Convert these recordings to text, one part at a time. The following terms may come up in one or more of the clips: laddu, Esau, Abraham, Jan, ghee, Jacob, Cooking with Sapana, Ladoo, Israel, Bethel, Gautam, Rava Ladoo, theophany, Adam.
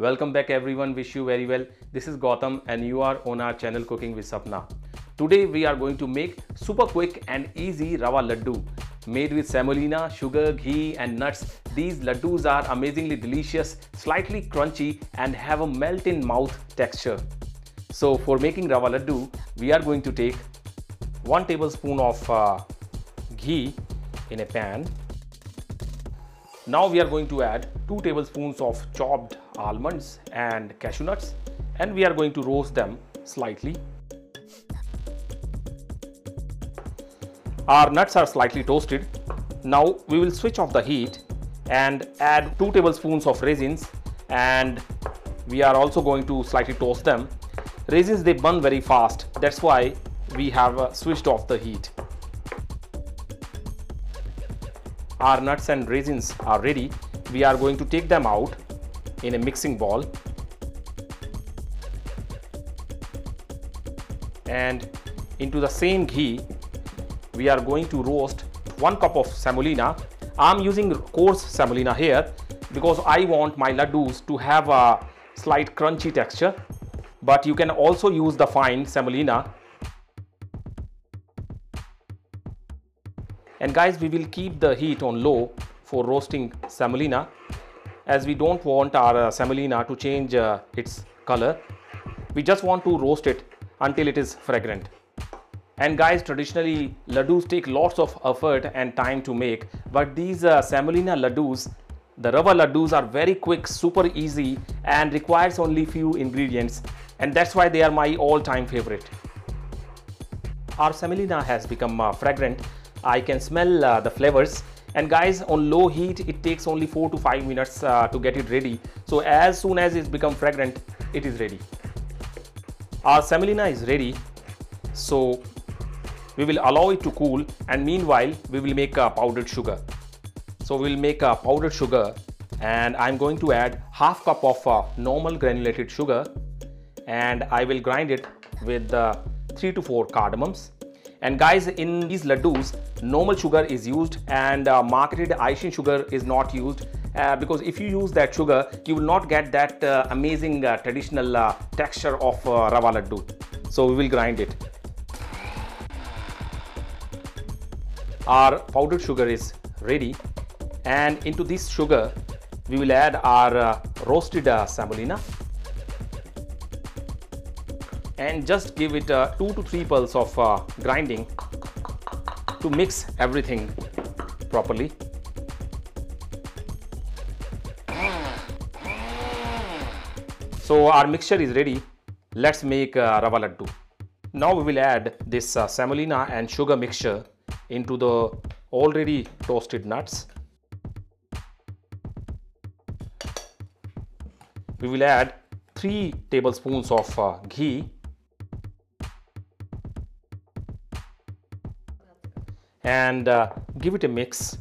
Welcome back everyone, wish you very well. This is Gautam and you are on our channel Cooking with Sapana. Today we are going to make super quick and easy Rava Ladoo. Made with semolina, sugar, ghee and nuts, these Ladoos are amazingly delicious, slightly crunchy and have a melt in mouth texture. So for making Rava Ladoo, we are going to take 1 tablespoon of ghee in a pan. Now we are going to add 2 tablespoons of chopped almonds and cashew nuts, and we are going to roast them slightly. Our nuts are slightly toasted. Now we will switch off the heat and add 2 tablespoons of raisins, and we are also going to slightly toast them. Raisins, they burn very fast, that's why we have switched off the heat. Our nuts and raisins are ready. We are going to take them out in a mixing bowl and into the same ghee we are going to roast 1 cup of semolina. I'm using coarse semolina here because I want my ladoos to have a slight crunchy texture, but you can also use the fine semolina. And guys, we will keep the heat on low for roasting semolina as we don't want our semolina to change its color. We just want to roast it until it is fragrant. And guys, traditionally ladoos take lots of effort and time to make, but these semolina ladoos, the Rava Ladoos, are very quick, super easy and requires only few ingredients, and that's why they are my all-time favorite. Our semolina has become fragrant. I can smell the flavors, and guys, on low heat it takes only 4 to 5 minutes to get it ready. So as soon as it's become fragrant, it is ready. Our semolina is ready, so we will allow it to cool, and meanwhile we will make powdered sugar. So we will make powdered sugar, and I'm going to add half cup of normal granulated sugar, and I will grind it with 3 to 4 cardamoms. And guys, in these ladoos normal sugar is used and marketed Aishin sugar is not used because if you use that sugar you will not get that amazing traditional texture of Rava Ladoo. So we will grind it. Our powdered sugar is ready, and into this sugar we will add our roasted semolina and just give it 2 to 3 pulses of grinding to mix everything properly. So our mixture is ready. Let's make Rava Ladoo. Now we will add this semolina and sugar mixture into the already toasted nuts. We will add 3 tablespoons of ghee and give it a mix.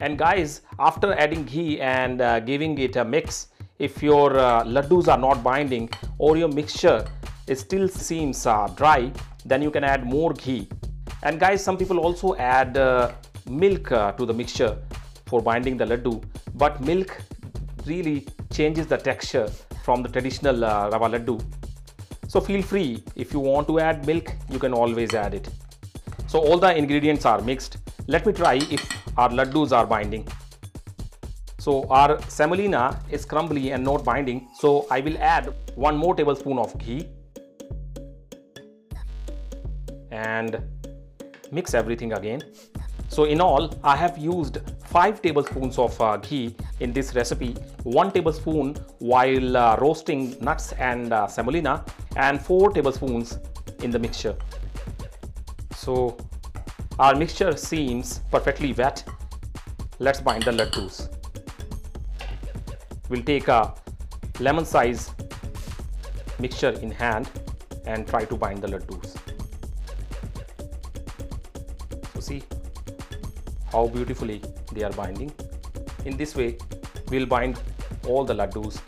And guys, after adding ghee and giving it a mix, if your ladoos are not binding or your mixture is still seems dry, then you can add more ghee. And guys, some people also add milk to the mixture for binding the ladoo, but milk really changes the texture from the traditional Rava Ladoo. So feel free, if you want to add milk, you can always add it. So all the ingredients are mixed. Let me try if our ladoos are binding. So our semolina is crumbly and not binding, so I will add 1 more tablespoon of ghee and mix everything again. So in all, I have used 5 tablespoons of ghee in this recipe, 1 tablespoon while roasting nuts and semolina, and 4 tablespoons in the mixture. So our mixture seems perfectly wet. Let's bind the ladoos. We'll take a lemon size mixture in hand and try to bind the ladoos. So see how beautifully they are binding. In this way we'll bind all the ladoos.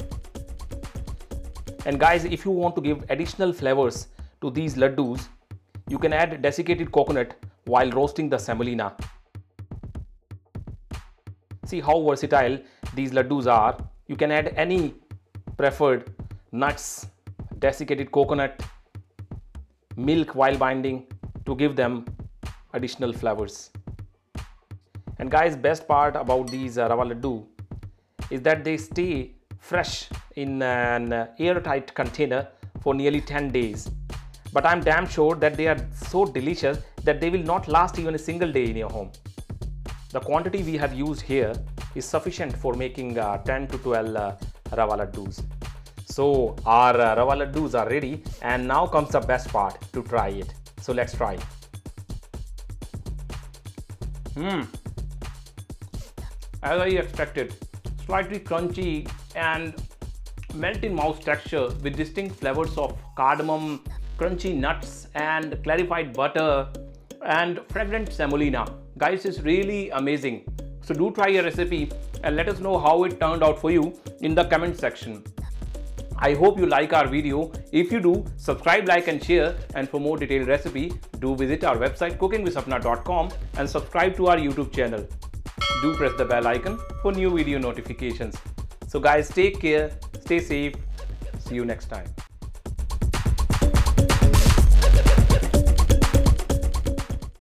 And guys, if you want to give additional flavors to these ladoos, you can add desiccated coconut while roasting the semolina. See how versatile these ladoos are. You can add any preferred nuts, desiccated coconut, milk while binding to give them additional flavors. And guys, best part about these Rava Ladoo is that they stay fresh in an airtight container for nearly 10 days. But I'm damn sure that they are so delicious that they will not last even a single day in your home. The quantity we have used here is sufficient for making 10 to 12 Rava Laddoos. So our Rava Laddoos are ready, and now comes the best part, to try it. So let's try. As I expected, slightly crunchy and melt in mouth texture with distinct flavors of cardamom, crunchy nuts and clarified butter and fragrant semolina. Guys, it's really amazing. So do try your recipe and let us know how it turned out for you in the comment section. I hope you like our video. If you do, subscribe, like and share, and for more detailed recipe, do visit our website cookingwithsapana.com and subscribe to our YouTube channel. Do press the bell icon for new video notifications. So guys, take care, stay safe, see you next time.